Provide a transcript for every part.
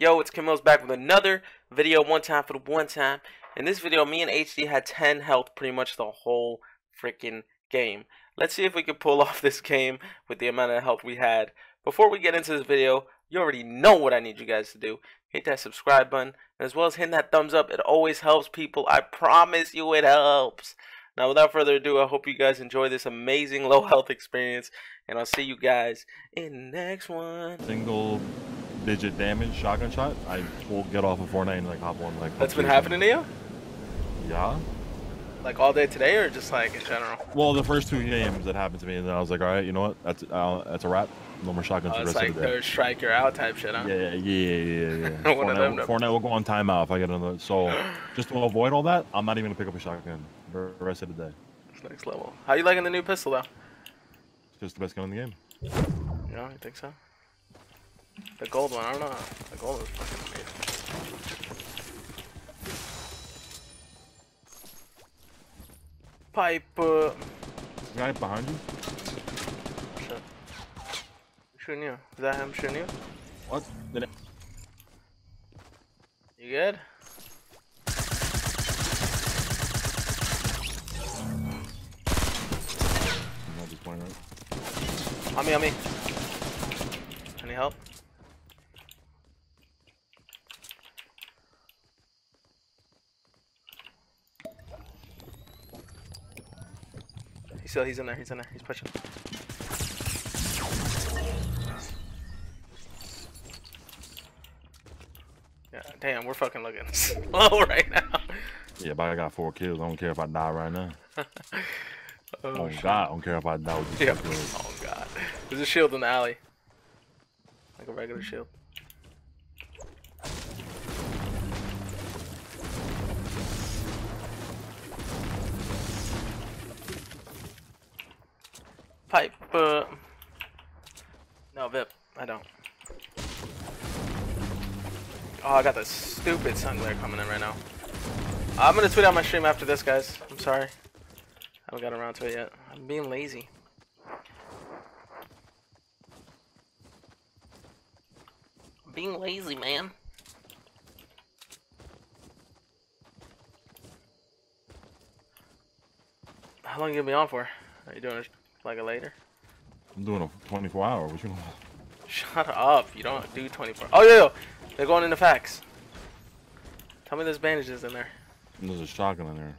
Yo, it's CaMiLLs back with another video, one time for the one time. In this video, me and HD had 10 health pretty much the whole freaking game. Let's see if we can pull off this game with the amount of health we had. Before we get into this video, you already know what I need you guys to do. Hit that subscribe button, as well as hitting that thumbs up. It always helps people. I promise you it helps. Now, without further ado, I hope you guys enjoy this amazing low health experience, and I'll see you guys in the next one. Single-digit damage shotgun shot. I will get off of Fortnite and like hop one like. That's been happening to you? Yeah. Like all day today, or just like in general? Well, the first two games that happened to me, and then I was like, all right, you know what? That's a wrap. No more shotguns. Oh, it's like third strike you're out type shit, huh? Yeah. Fortnite will go on timeout if I get another. So just to avoid all that, I'm not even gonna pick up a shotgun for the rest of the day. That's next level. How you liking the new pistol though? It's just the best gun in the game. Yeah, I think so. The gold one, I don't know. The gold is fucking amazing. Piper. Is the guy behind you? Shit. Shooting you. Is that him shooting you? What? Did it... You good? On me. Any help? So he's in there, he's pushing. Yeah, damn, we're fucking looking slow right now. Yeah, but I got 4 kills. I don't care if I die right now. Oh God, I don't care if I die with these 4 kills. Oh God. There's a shield in the alley. Like a regular shield. Pipe, no, Vip, I don't. Oh, I got this stupid sun glare coming in right now. I'm gonna tweet out my stream after this, guys. I'm sorry. I haven't got around to it yet. I'm being lazy. I'm being lazy, man. How long are you gonna be on for? Are you doing it? Like a later? I'm doing a 24-hour. What you want? Shut up! You don't do 24. Oh yeah, they're going into facts. Tell me there's bandages in there. There's a shotgun in there.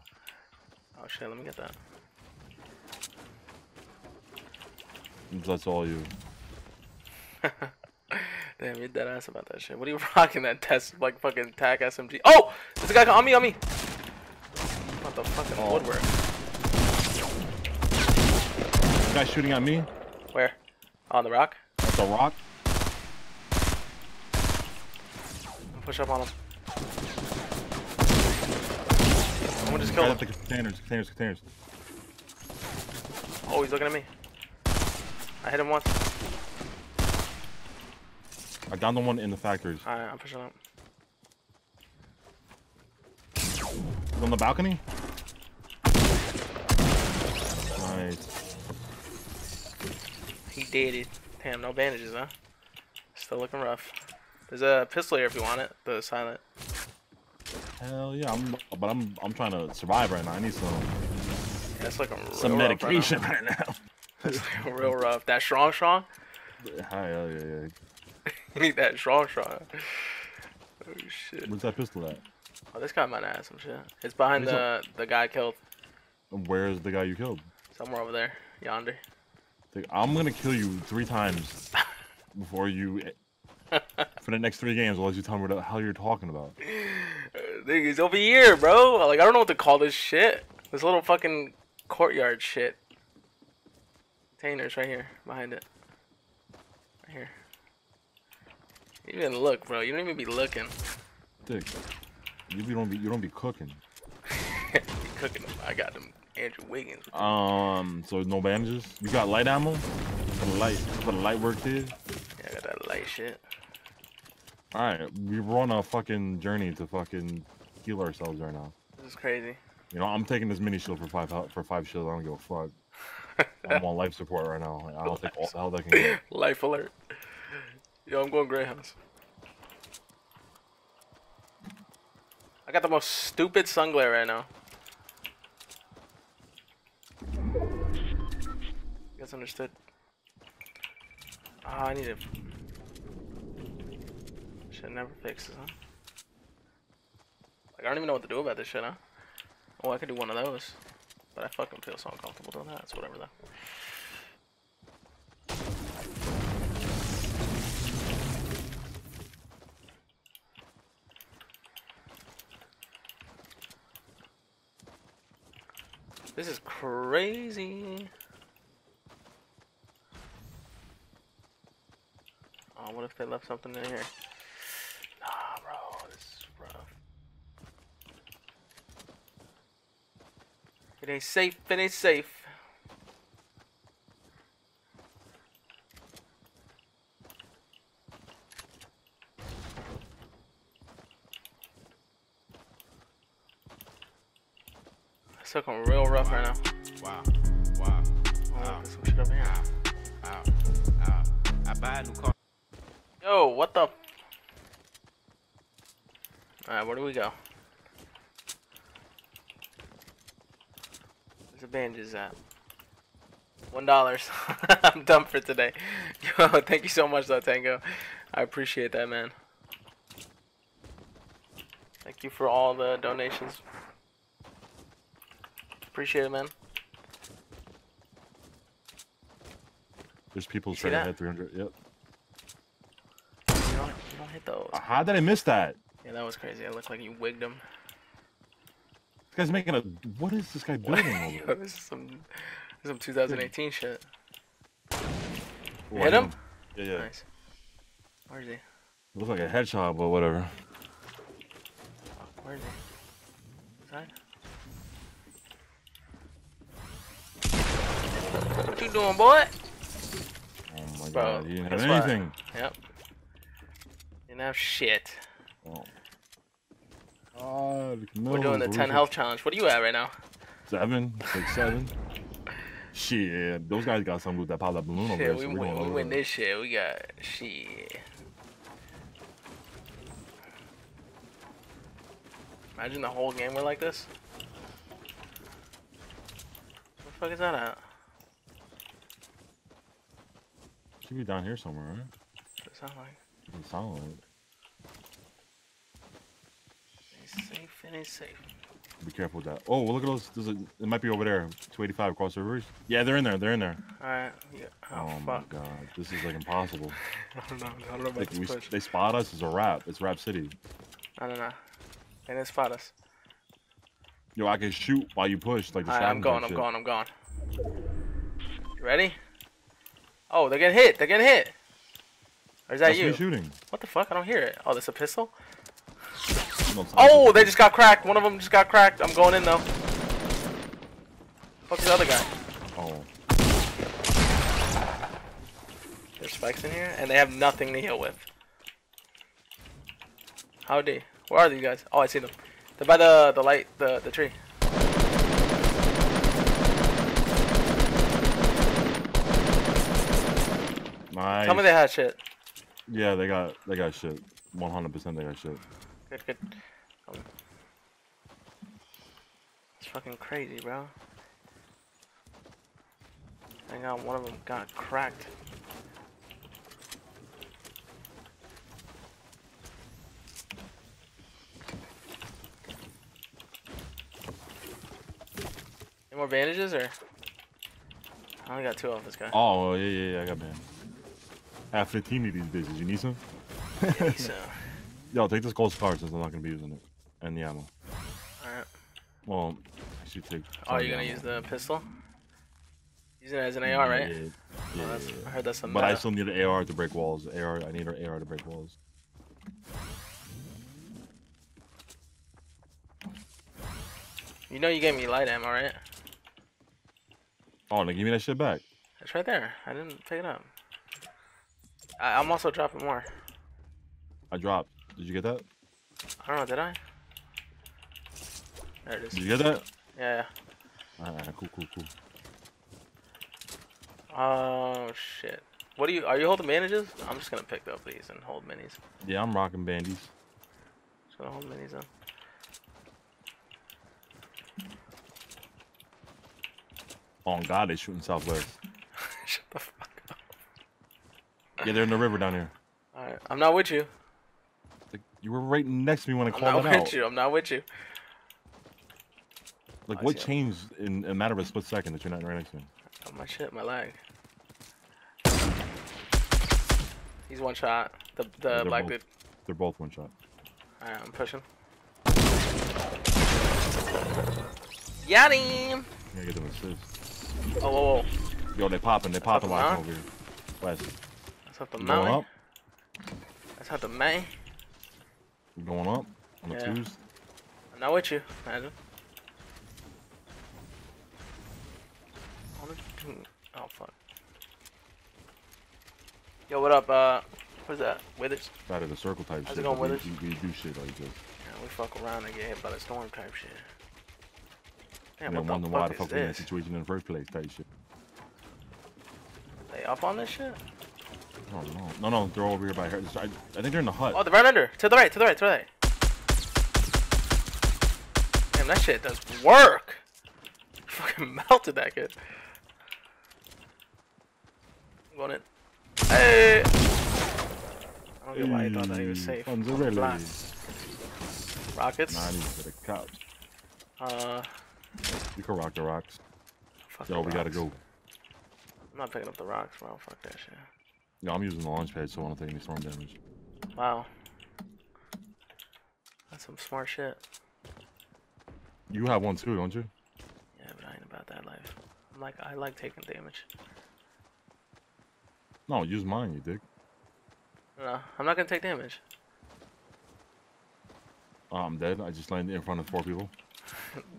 Oh shit! Let me get that. That's all you. Damn, you're dead ass about that shit. What are you rocking that test like fucking TAC SMG? Oh, there's a guy on me. What the fucking woodwork? Guy shooting at me. Where? On the rock? That's a rock. Push up on him. I'm gonna just kill him. Containers. Oh, he's looking at me. I hit him once. I downed the one in the factories. Alright, I'm pushing up. He's on the balcony? Nice. He dated. Damn, no bandages, huh? Still looking rough. There's a pistol here if you want it. The silent. Hell yeah, but I'm trying to survive right now. I need some. Yeah, that's like a some medication right now. That's like real rough. That strong. Hell yeah. You need that strong. Oh shit. Where's that pistol at? Oh, this guy might have some shit. It's behind the guy I killed. Where's the guy you killed? Somewhere over there, yonder. I'm gonna kill you 3 times before you for the next 3 games, unless you tell me what the hell you're talking about. Nigga, he's over here, bro. Like I don't know what to call this shit. This little fucking courtyard shit. Containers right here, behind it. Right here. You didn't look, bro. You don't even be looking. Dick, you don't be cooking. Cooking them. I got them. Andrew Wiggins. So no bandages. You got light ammo? For the light work did. Yeah, I got that light shit. All right, we were on a fucking journey to fucking heal ourselves right now. This is crazy. You know, I'm taking this mini shield for five shields. I don't give a fuck. I'm on life support right now. Like, I'll take all the hell that can get. Life alert. Yo, I'm going Greyhounds. I got the most stupid sun glare right now. You guys understood? Ah, I need to... Shit never fixes, huh? Like, I don't even know what to do about this shit, huh? Oh, I could do one of those. But I fucking feel so uncomfortable doing that. It's whatever, though. This is crazy. Oh, what if they left something in here? Nah, bro, this is rough. It ain't safe, it ain't safe. It's looking real rough right now. Wow, wow. Wow. Some shit over here. Ow, ow, I buy a new car. Yo, what the? Alright, where do we go? Where's the bandages at? $1. I'm done for today. Yo, thank you so much, though, Tango. I appreciate that, man. Thank you for all the donations. Appreciate it, man. There's people trying to hit 300. Yep. You don't hit those. How did I miss that? Yeah, that was crazy. I looked like you wigged him. This guy's making a. What is this guy building over there? This is some 2018 shit. You hit him? Yeah, yeah. Nice. Where is he? Looks like a headshot, but whatever. Where is he? Inside? What you doing, boy? Oh my god, you didn't have anything. Yep. Didn't have shit. Oh. God, no. We're doing the 10 health challenge. What are you at right now? 7, like 7. Shit, those guys got some loot that popped up balloon over there. So we win this shit. We got shit. Imagine the whole game were like this. What the fuck is that at? Should be down here somewhere, right? Does it sound like it? Doesn't sound like it. It's safe and it's safe. Be careful with that. Oh, well, look at those. It might be over there. 285 across rivers. Yeah, they're in there. They're in there. Alright. Yeah. Oh my god. This is like impossible. I don't know about this push. They spot us. It's a wrap. It's Rap City. I don't know. They didn't spot us. Yo, I can shoot while you push. Like, alright, I'm gone. You ready? Oh, they're getting hit. They're getting hit. Or is that you? That's me shooting. What the fuck? I don't hear it. Oh, that's a pistol? No, oh, they just got cracked. One of them just got cracked. I'm going in, though. Fuck the other guy. Oh. There's spikes in here, and they have nothing to heal with. Howdy. Where are these guys? Oh, I see them. They're by the light, the tree. Nice. Tell me they had shit. Yeah, they got shit. 100% they got shit. Good, good. It's fucking crazy, bro. Hang on, one of them got cracked. Any more bandages, or? I only got 2 off this guy. Oh, yeah, I got bandages. Half the team need these bitches. You need some? Yeah, need some. Yo, take this gold scar since I'm not gonna be using it. And the ammo. Alright. Well, I should take. Oh, you're gonna use the pistol? Using it as an AR, right? Yeah, oh, yeah. I heard that's some. But meta. I still need an AR to break walls. I need an AR to break walls. You know you gave me light ammo, right? Oh, now give me that shit back. It's right there. I didn't pick it up. I'm also dropping more. I dropped. Did you get that? I don't know, did I? There it is. Did you get that? Yeah. Alright, cool. Oh, shit. What are you, holding bandages? I'm just gonna pick up these and hold minis. Yeah, I'm rocking bandies. Just gonna hold minis, though. Oh God, they shooting southwest. Shut the fuck up. Yeah, they're in the river down here. All right, I'm not with you. Like, you were right next to me when I called out. I'm not with you. Like, what changed in a matter of a split second that you're not right next to me? Oh, my shit, my lag. He's one shot. The black dude. They're both one shot. All right, I'm pushing. Got him. Yeah, get them assist. Oh, whoa, whoa. Yo, they popping like over here. West. That's up the mountain. That's up the main. We're going up on the twos. I'm not with you, imagine. Oh, fuck. Yo, what up, what's that? Withers? Out of the circle type shit. How's it going, Withers? We do shit like this. Yeah, we fuck around and get hit by the storm type shit. Damn, what the fuck is this? In that situation in the first place type shit. They up on this shit? I don't know. No, no, they're over here by here. I think they're in the hut. Oh, they're right under. To the right, to the right, to the right. Damn, that shit does work. I fucking melted that kid. I'm going in. Hey! I don't get why you thought that he was safe. On the rockets. Nah, I need to get a cop. You can rock the rocks. Fuck yo, the we rocks. Gotta go. I'm not picking up the rocks, bro. Fuck that shit. No, I'm using the launch pad, so I don't take any storm damage. Wow. That's some smart shit. You have one too, don't you? Yeah, but I ain't about that life. I'm like, I like taking damage. No, use mine, you dick. No, I'm not gonna take damage. I'm dead. I just landed in front of 4 people.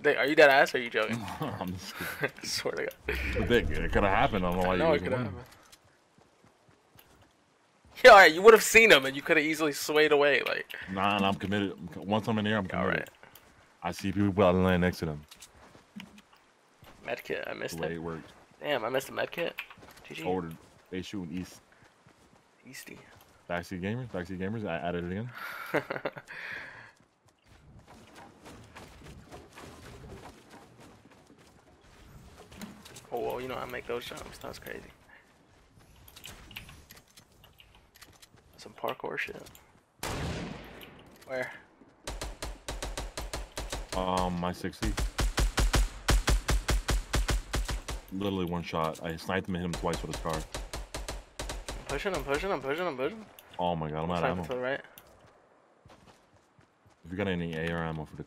Are you dead ass or are you joking? I'm just kidding. I swear to God. But dick, it could've happened. I don't know why you could've happened. Yeah, all right, you would have seen him, and you could have easily swayed away. Like, nah, I'm committed. Once I'm in here, I'm committed. All right. I see people out laying next to them. Medkit, I missed it. It worked. Damn, I missed the medkit. GG. Ordered. They shooting east. Easty. Backseat gamers. Backseat gamers. I added it again. Oh, well, you know I make those jumps. That's crazy. Some parkour shit. Where? My 60. Literally one shot. I sniped him and hit him twice with a scar. I'm pushing, I'm pushing, I'm pushing, I'm pushing. Oh my God, I'm out of ammo. To the right. If you got any AR ammo for the...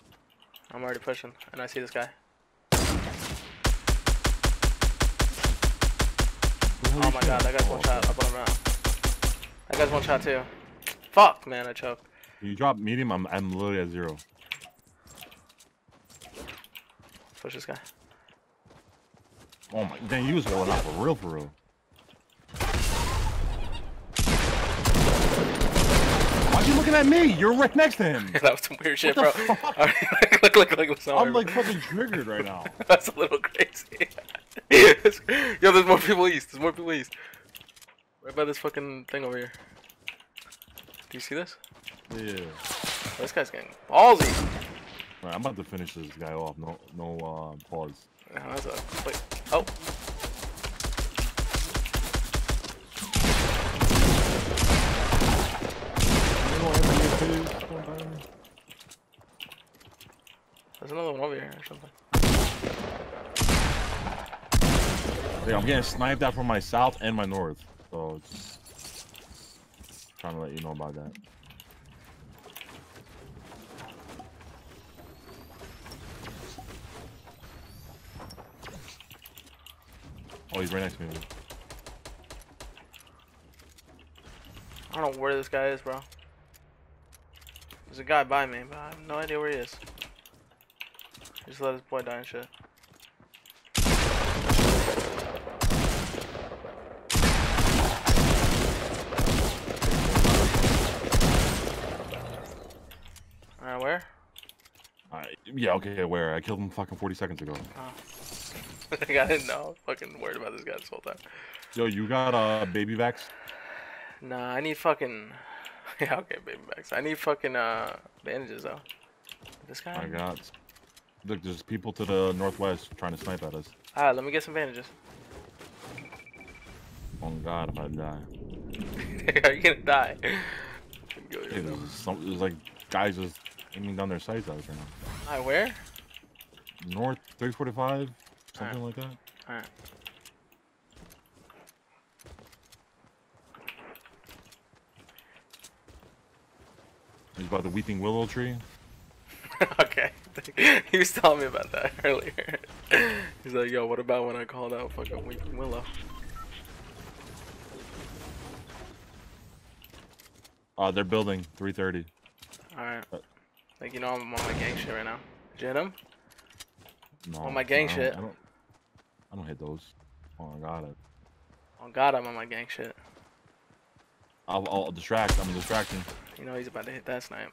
I'm already pushing, and I see this guy. Oh my God, that guy's one shot. I put him out. That guy's one shot too. Fuck, man, I choked. You drop medium, I'm literally at 0. Push this guy. Oh my, dang, you was going out for real, for real. Why you looking at me? You're right next to him. That was some weird shit, bro. Look, what's up? I'm like fucking triggered right now. That's a little crazy. Yo, there's more people east. There's more people east. Right by this fucking thing over here. Do you see this? Yeah. Oh, this guy's getting ballsy. Alright, I'm about to finish this guy off. No pause. Yeah, that's a quick. Oh. There's another one over here or something. Yeah, I'm getting sniped out from my south and my north. So just trying to let you know about that. Oh, he's right next to me. I don't know where this guy is, bro. There's a guy by me, but I have no idea where he is. I just let his boy die and shit. Alright, where? Yeah, okay, where? I killed him fucking 40 seconds ago. Oh. I didn't know. I'm fucking worried about this guy this whole time. Yo, you got baby vax? Nah, I need fucking... Yeah, okay, baby vax. I need fucking bandages, though. This guy? I got... Look, there's people to the northwest trying to snipe at us. Alright, let me get some bandages. Oh god, if I die. Are you gonna die? Hey, there's like guys just aiming down their sights at us right now. Alright, where? North 645, something like that. Alright. He's by the Weeping Willow tree. Okay. He was telling me about that earlier. He's like, yo, what about when I called out fucking Weeping Willow? They're building 330. Alright. Like, you know, I'm on my gang shit right now. Did you hit him? No. On my gang shit. I don't hit those. Oh, I got it. Oh, God, I'm on my gang shit. I'll distract. I'm distracting. You know he's about to hit that snipe.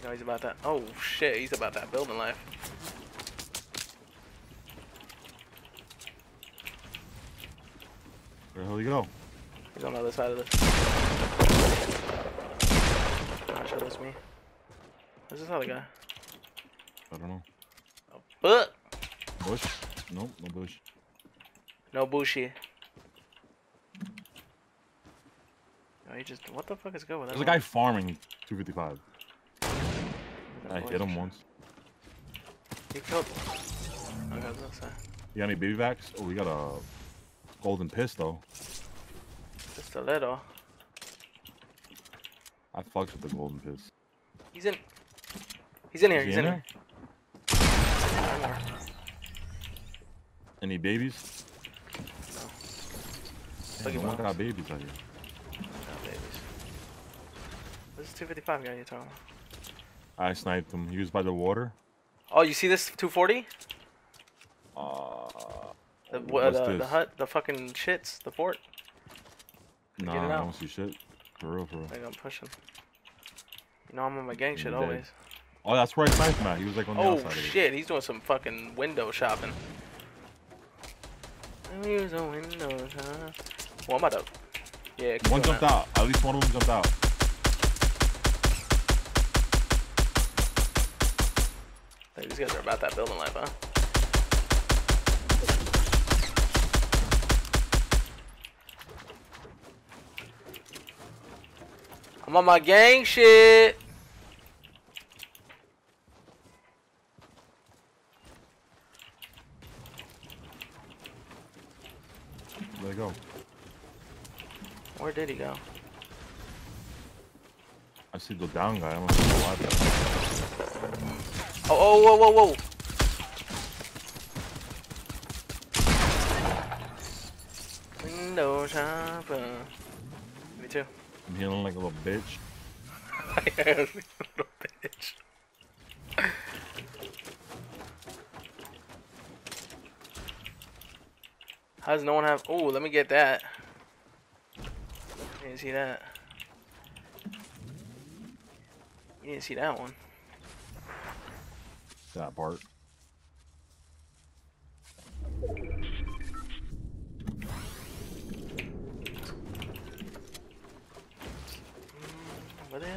You know he's about that. Oh shit, he's about that building life. Where the hell did he go? He's on the other side of this. I'm not sure that's me. Where's this other guy? I don't know. Oh, fuck! Bush? Nope, no bush. No bushy. No, he just, what the fuck is good with that? There's a guy farming 255. I hit him once. He killed him. Okay, you got any baby backs? Oh, we got a golden pistol. Just a little. I fucks with the golden pistol. He's in. He's in here. He's in here. Any babies? No. Damn, no one got babies out here. This is 255 guy you're talking about. I sniped him. He was by the water. Oh, you see this 240? The hut, the fucking shits, the fort. Nah, I don't see shit. For real, for real. They're gonna push him. You know I'm on my gang shit always. Oh, that's where I sniped him at. He was like on the outside. Oh shit, he's doing some fucking window shopping. He's on windows, huh? Well, I'm about to. Yeah. One jumped out. At least one of them jumped out. These guys are about that building life, huh? I'm on my gang shit. Where'd he go? Where did he go? I see the down guy. I don't know why that. Oh, oh, whoa, whoa, whoa. Window shopper. Me too. I'm healing like a little bitch. I am like a little bitch. How does no one have... Oh, let me get that. You didn't see that. You didn't see that one. That part. Where they at?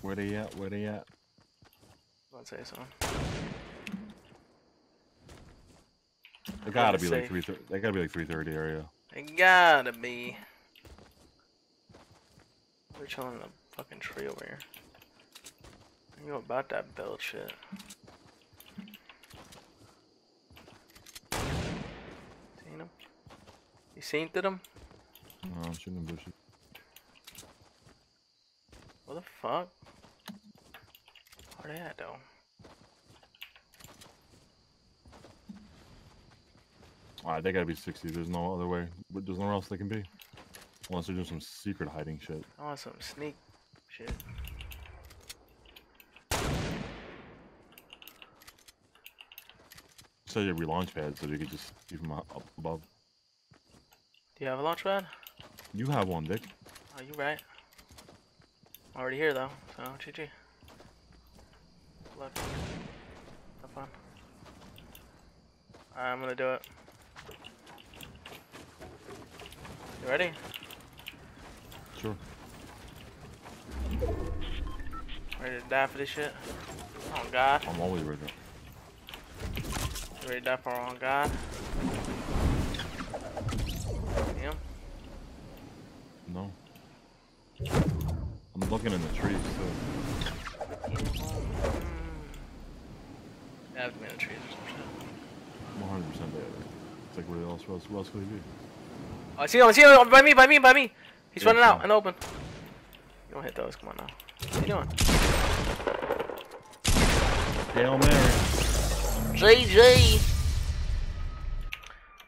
Where they at? Where they at? I'd say so. They gotta be like 3:30. They gotta be like 3:30 area. They gotta be. We're chilling in the fucking tree over here. I know about that build shit. Seen him? You sainted him? No, I'm shooting bushes. What the fuck? Where they at though? Alright, they gotta be 60. There's no other way. There's nowhere else they can be. Unless they're doing some secret hiding shit. I want some sneak shit. So you have your launch pad so you could just keep them up above. Do you have a launch pad? You have one, Dick. Oh, you right. I'm already here though, so GG. Look. Have fun. Alright, I'm gonna do it. Ready? Sure. Ready to die for this shit? Oh God. I'm always ready. Ready to die for our own God? Damn. No. I'm looking in the trees too. Yeah, I've been in the trees or some shit. I'm 100% dead. It's like where else could he be? Oh, I see him! I see him! By me! By me! By me! He's running out and open. You don't hit those. Come on now. What are you doing? Hail Mary. JJ.